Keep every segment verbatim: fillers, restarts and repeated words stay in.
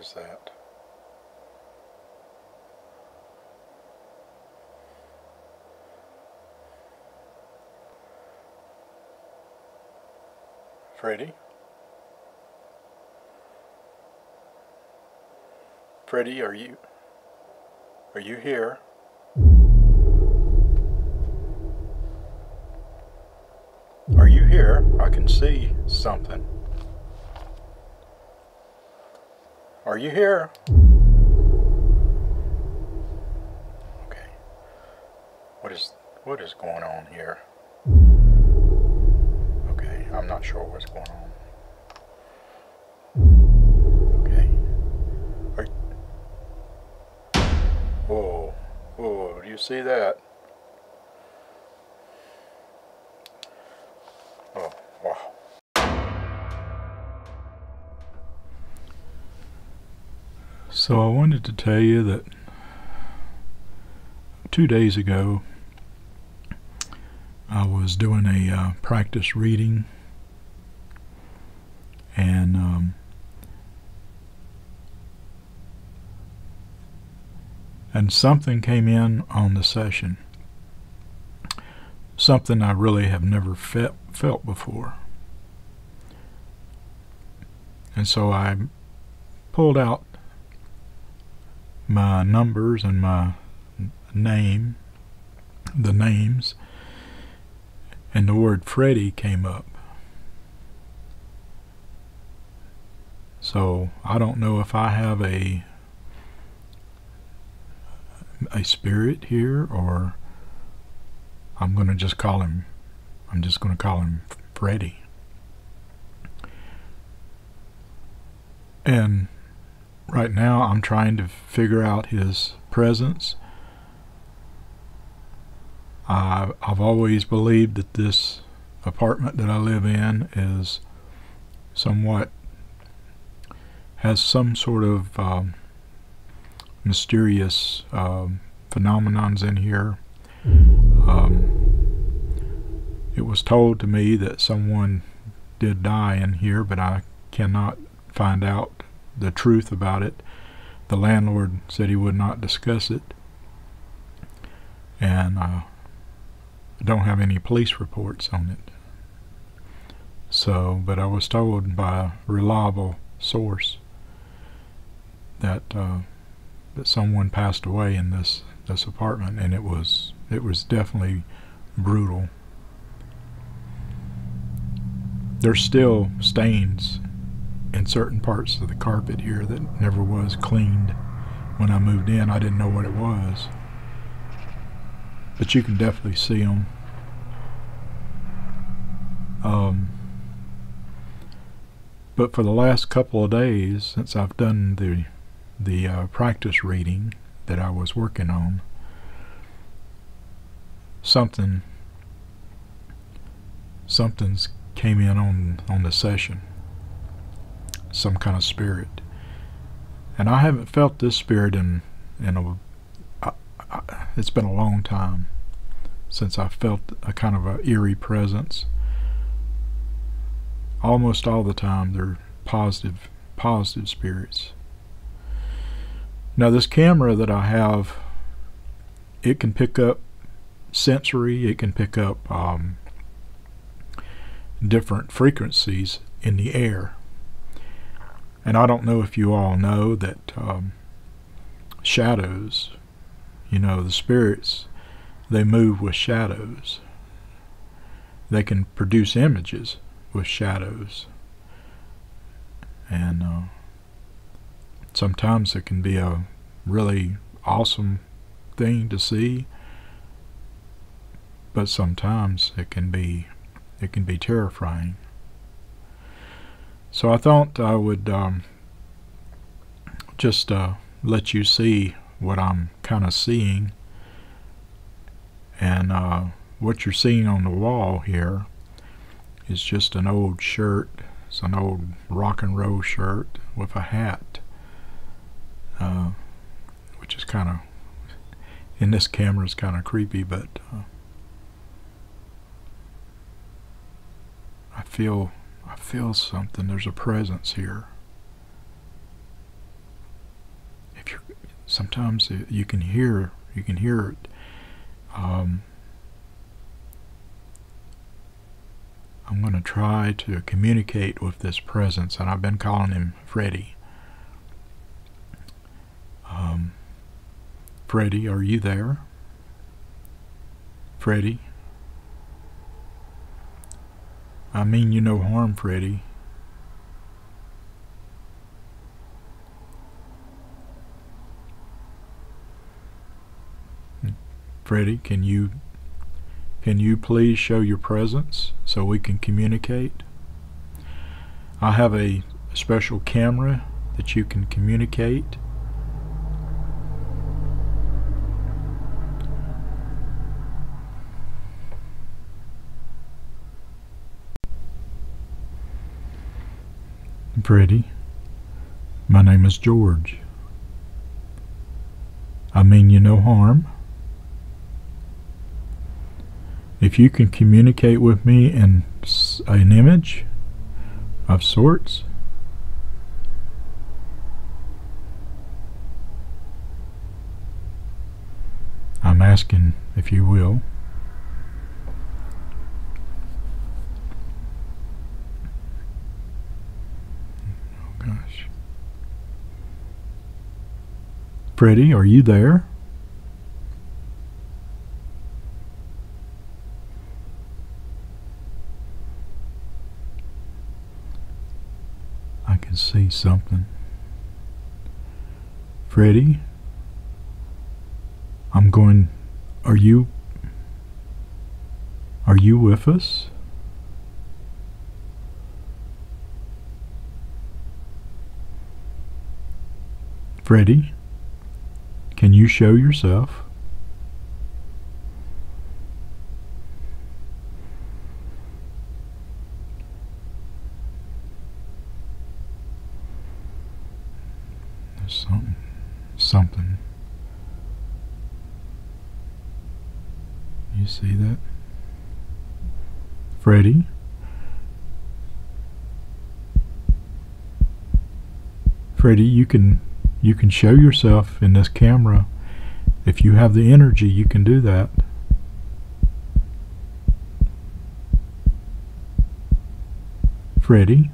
recognize that. Freddy? Freddy, are you, are you here? Are you here? I can see something. Are you here? Okay. What is, what is going on here? I'm not sure what's going on. Okay. Are you... Whoa. Whoa. Do you see that? Oh, wow. So I wanted to tell you that two days ago I was doing a uh, practice reading. And um, and something came in on the session, something I really have never felt felt before. And so I pulled out my numbers and my name, the names, and the word Freddy came up. So I don't know if I have a a spirit here, or I'm going to just call him, I'm just going to call him Freddy. And right now I'm trying to figure out his presence. I, I've always believed that this apartment that I live in is somewhat has some sort of um, mysterious um, phenomenons in here. Um, it was told to me that someone did die in here, but I cannot find out the truth about it. The landlord said he would not discuss it, and I don't have any police reports on it. So, but I was told by a reliable source that uh, that someone passed away in this this apartment, and it was it was definitely brutal. There's still stains in certain parts of the carpet here that never was cleaned. When I moved in, I didn't know what it was, but you can definitely see them. Um, but for the last couple of days, since I've done the the uh, practice reading that I was working on, something something's came in on on the session, some kind of spirit. And I haven't felt this spirit in in a I, I, it's been a long time since I felt a kind of a eerie presence. Almost all the time they're positive positive spirits. Now, this camera that I have, it can pick up sensory, it can pick up um, different frequencies in the air. And I don't know if you all know that um, shadows, you know, the spirits, they move with shadows. They can produce images with shadows. And uh, sometimes it can be a really awesome thing to see, but sometimes it can be it can be terrifying. So I thought I would um, just uh, let you see what I'm kind of seeing. And uh, what you're seeing on the wall here is just an old shirt. It's an old rock and roll shirt with a hat. Uh, which is kind of, in this camera, is kind of creepy, but uh, I feel I feel something. There's a presence here. sometimes you can hear you can hear it. Um, I'm going to try to communicate with this presence, and I've been calling him Freddy. Um, Freddy, are you there? Freddy? I mean you no harm, Freddy. Freddy, can you Can you please show your presence so we can communicate? I have a special camera that you can communicate. Freddy, my name is George. I mean you no harm. If you can communicate with me in an image of sorts, I'm asking if you will. Oh gosh. Freddy, are you there? See something. Freddy, I'm going, are you, are you with us? Freddy, can you show yourself? Something, something. You see that? Freddy? Freddy, you can you can show yourself in this camera. If you have the energy, you can do that. Freddy?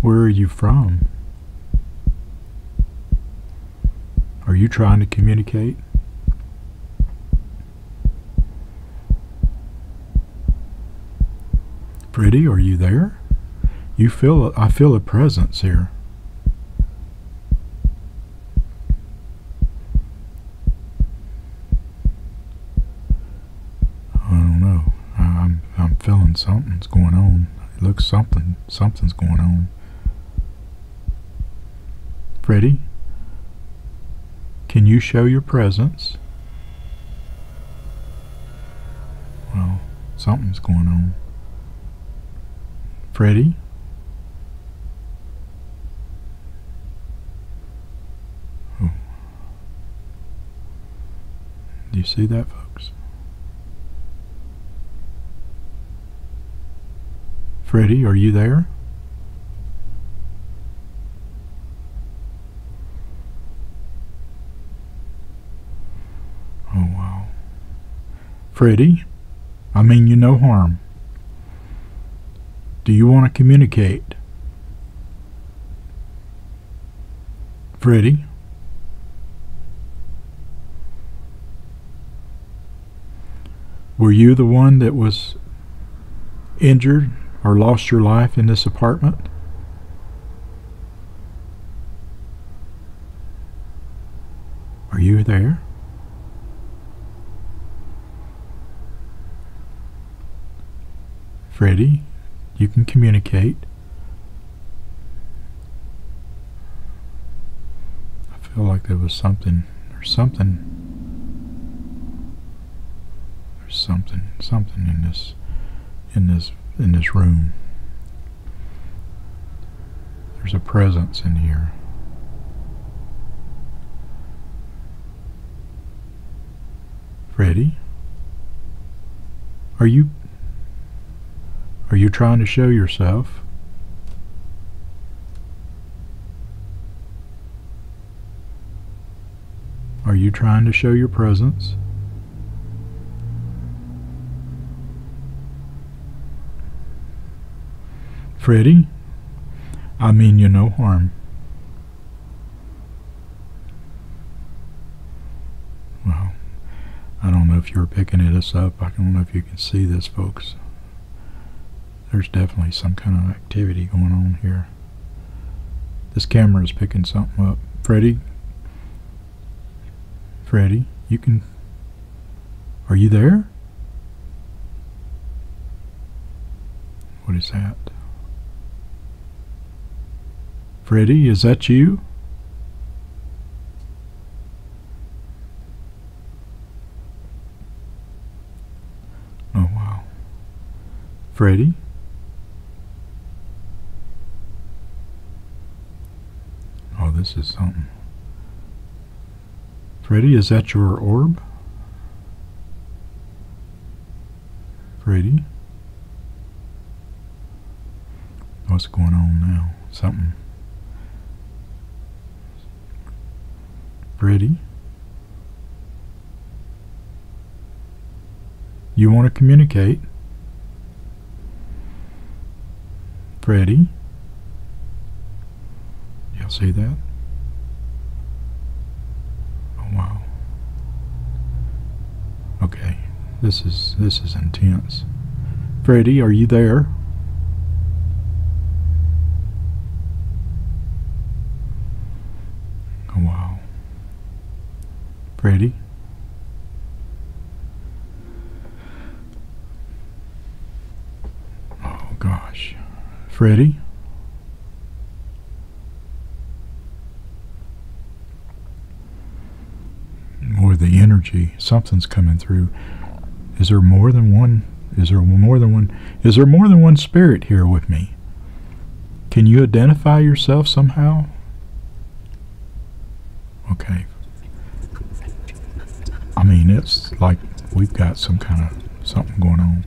Where are you from? Are you trying to communicate? Freddy, are you there? You feel, I feel a presence here. I don't know. I'm, I'm feeling something's going on. It looks something, something's going on. Freddy, can you show your presence? Well, something's going on. Freddy? Oh. Do you see that, folks? Freddy, are you there? Freddy, I mean you no harm. Do you want to communicate? Freddy? Were you the one that was injured or lost your life in this apartment? Are you there? Freddy, you can communicate. I feel like there was something, there's something, there's something, something in this, in this, in this room. There's a presence in here. Freddy, are you? Are you trying to show yourself? Are you trying to show your presence? Freddy, I mean you no harm. Well, I don't know if you're picking it us up. I don't know if you can see this, folks. There's definitely some kind of activity going on here. This camera is picking something up. Freddy? Freddy, you can... Are you there? What is that? Freddy, is that you? Oh, wow. Freddy? Oh, this is something. Freddy, is that your orb? Freddy? What's going on now? Something. Freddy? You want to communicate? Freddy? Y'all see that? Wow. Okay, this is this is intense. Freddy, are you there? Oh, wow. Freddy? Oh gosh. Freddy? The energy, something's coming through. Is there more than one? Is there more than one? Is there more than one spirit here with me? Can you identify yourself somehow? Okay. I mean, it's like we've got some kind of something going on.